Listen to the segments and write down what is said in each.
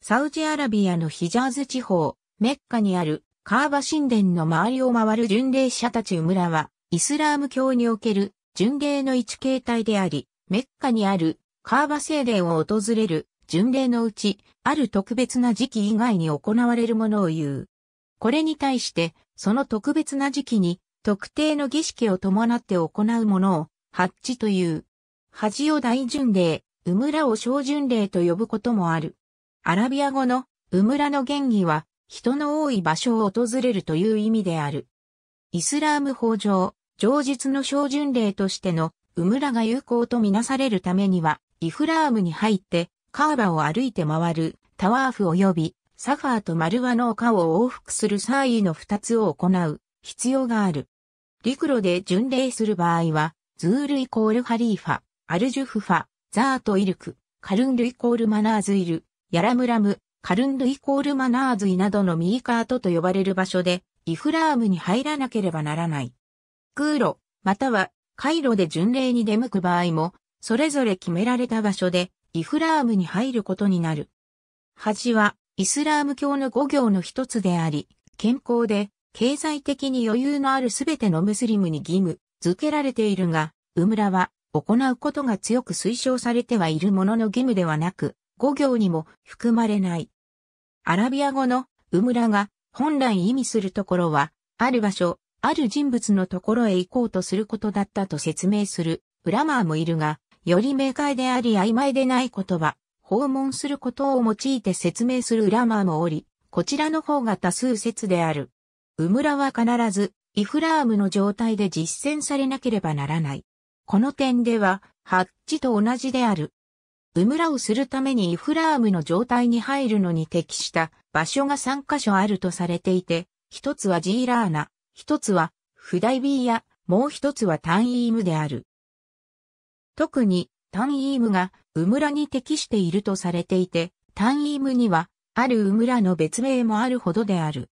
サウジアラビアのヒジャーズ地方、メッカにあるカーバ神殿の周りを回る巡礼者たちウムラは、イスラーム教における巡礼の一形態であり、メッカにあるカーバ聖殿を訪れる巡礼のうち、ある特別な時期以外に行われるものを言う。これに対して、その特別な時期に特定の儀式を伴って行うものをハッジという。ハジを大巡礼、ウムラを小巡礼と呼ぶこともある。アラビア語のウムラの原義は人の多い場所を訪れるという意味である。イスラーム法上、常日の小巡礼としてのウムラが有効とみなされるためには、イフラームに入ってカーバを歩いて回るタワーフ及びサファーとマルワの丘を往復するサーイの二つを行う必要がある。陸路で巡礼する場合は、ズール=ハリーファ、アルジュフファ、ザートイルク、カルンル=マナーズイル、ヤラムラム、カルンル=マナーズイなどのミーカートと呼ばれる場所で、イフラームに入らなければならない。空路、または海路で巡礼に出向く場合も、それぞれ決められた場所で、イフラームに入ることになる。ハジは、イスラーム教の五行の一つであり、健康で、経済的に余裕のあるすべてのムスリムに義務付けられているが、ウムラは、行うことが強く推奨されてはいるものの義務ではなく、五行にも含まれない。アラビア語のウムラが本来意味するところは、ある場所、ある人物のところへ行こうとすることだったと説明するウラマーもいるが、より明快であり曖昧でない言葉、訪問することを用いて説明するウラマーもおり、こちらの方が多数説である。ウムラは必ずイフラームの状態で実践されなければならない。この点では、ハッジと同じである。ウムラをするためにイフラームの状態に入るのに適した場所が3カ所あるとされていて、一つはジーラーナ、一つはフダイビーヤ、もう一つはタンイームである。特にタンイームがウムラに適しているとされていて、タンイームにはあるウムラの別名もあるほどである。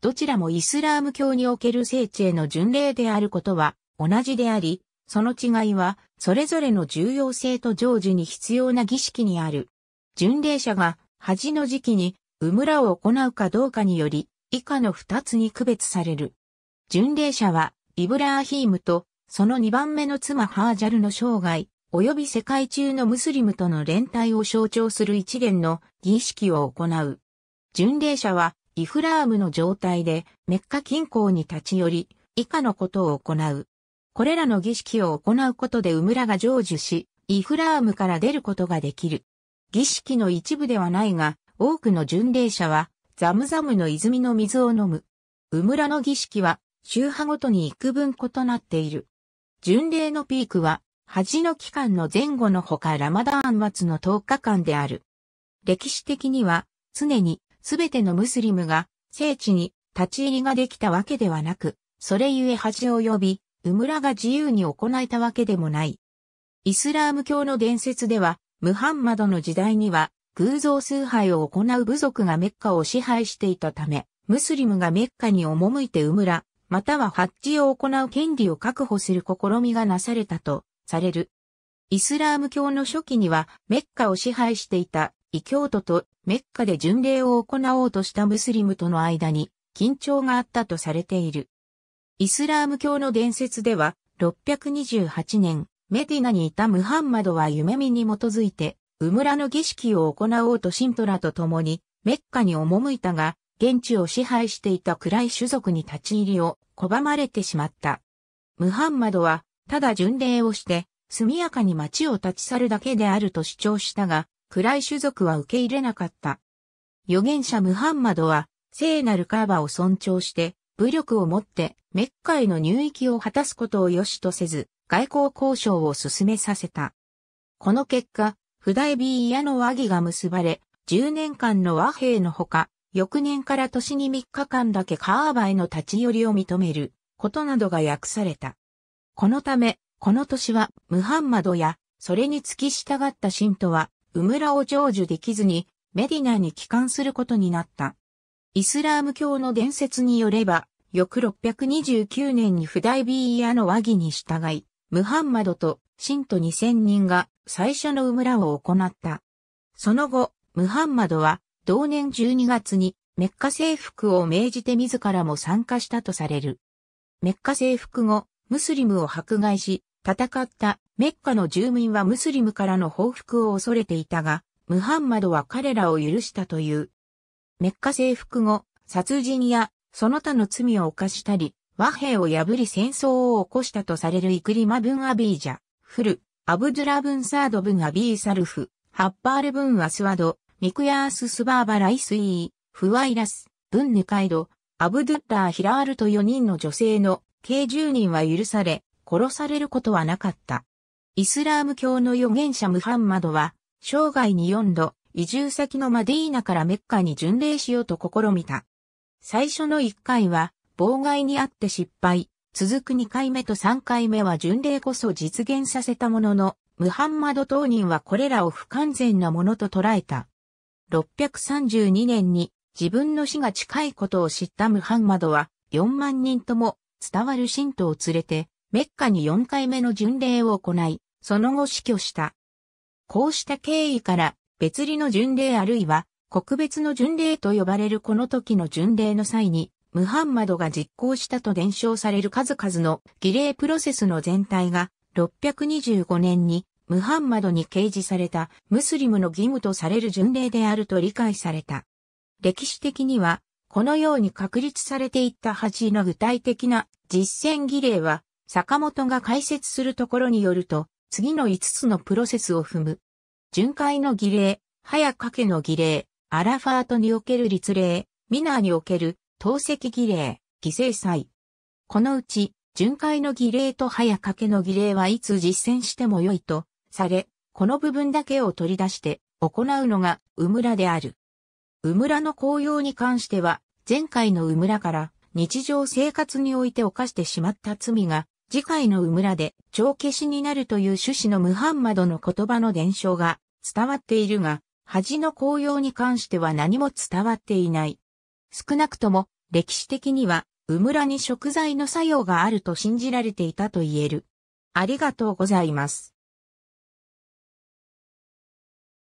どちらもイスラーム教における聖地への巡礼であることは同じであり、その違いは、それぞれの重要性と成就に必要な儀式にある。巡礼者が、ハジの時期に、ウムラを行うかどうかにより、以下の2つに区別される。巡礼者は、イブラーヒームと、その2番目の妻ハージャルの生涯、及び世界中のムスリムとの連帯を象徴する一連の儀式を行う。巡礼者は、イフラームの状態で、メッカ近郊に立ち寄り、以下のことを行う。これらの儀式を行うことでウムラが成就し、イフラームから出ることができる。儀式の一部ではないが、多くの巡礼者は、ザムザムの泉の水を飲む。ウムラの儀式は、宗派ごとに幾分異なっている。巡礼のピークは、ハジの期間の前後のほかラマダーン末の10日間である。歴史的には、常にすべてのムスリムが、聖地に立ち入りができたわけではなく、それゆえハジ及び、ウムラが自由に行えたわけでもない。イスラーム教の伝説では、ムハンマドの時代には、偶像崇拝を行う部族がメッカを支配していたため、ムスリムがメッカに赴いてウムラ、またはハッジを行う権利を確保する試みがなされたとされる。イスラーム教の初期には、メッカを支配していた異教徒とメッカで巡礼を行おうとしたムスリムとの間に緊張があったとされている。イスラーム教の伝説では、628年、メディナにいたムハンマドは夢見に基づいて、ウムラの儀式を行おうと信徒らと共に、メッカに赴いたが、現地を支配していた暗い種族に立ち入りを拒まれてしまった。ムハンマドは、ただ巡礼をして、速やかに町を立ち去るだけであると主張したが、暗い種族は受け入れなかった。預言者ムハンマドは、聖なるカーバを尊重して、武力をもってメッカへの入域を果たすことを良しとせず、外交交渉を進めさせた。この結果、フダイビーヤの和議が結ばれ、10年間の和平のほか、翌年から年に3日間だけカーバへの立ち寄りを認めることなどが訳された。このため、この年はムハンマドや、それに付き従った信徒は、ウムラを成就できずに、メディナに帰還することになった。イスラーム教の伝説によれば、翌629年にフダイビーヤの和議に従い、ムハンマドと信徒2000人が最初のウムラを行った。その後、ムハンマドは同年12月にメッカ征服を命じて自らも参加したとされる。メッカ征服後、ムスリムを迫害し、戦ったメッカの住民はムスリムからの報復を恐れていたが、ムハンマドは彼らを許したという。メッカ征服後、殺人やその他の罪を犯したり、和平を破り戦争を起こしたとされるイクリマブン・アビージャ、フル、アブドゥラブン・サードブン・アビーサルフ、ハッバールブン・アスワド、ミクヤース・スバーバ・ライスイー、フワイラス、ブン・ヌカイド、アブドゥッラー・ヒラールと4人の女性の計10人は許され、殺されることはなかった。イスラーム教の預言者ムハンマドは、生涯に4度、移住先のマディーナからメッカに巡礼しようと試みた。最初の1回は、妨害にあって失敗。続く2回目と3回目は巡礼こそ実現させたものの、ムハンマド当人はこれらを不完全なものと捉えた。632年に自分の死が近いことを知ったムハンマドは、4万人とも伝わる信徒を連れて、メッカに4回目の巡礼を行い、その後死去した。こうした経緯から、別離の巡礼あるいは、国別の巡礼と呼ばれるこの時の巡礼の際に、ムハンマドが実行したと伝承される数々の儀礼プロセスの全体が625年にムハンマドに掲示されたムスリムの義務とされる巡礼であると理解された。歴史的にはこのように確立されていった端の具体的な実践儀礼は坂本が解説するところによると次の5つのプロセスを踏む。巡回の儀礼、早掛けの儀礼、アラファートにおける立礼、ミナーにおける投石儀礼、犠牲祭。このうち、巡回の儀礼と早掛けの儀礼はいつ実践しても良いとされ、この部分だけを取り出して行うのがウムラである。ウムラの効用に関しては、前回のウムラから日常生活において犯してしまった罪が、次回のウムラで帳消しになるという趣旨のムハンマドの言葉の伝承が伝わっているが、恥の効用に関しては何も伝わっていない。少なくとも歴史的にはウムラに贖罪の作用があると信じられていたと言える。ありがとうございます。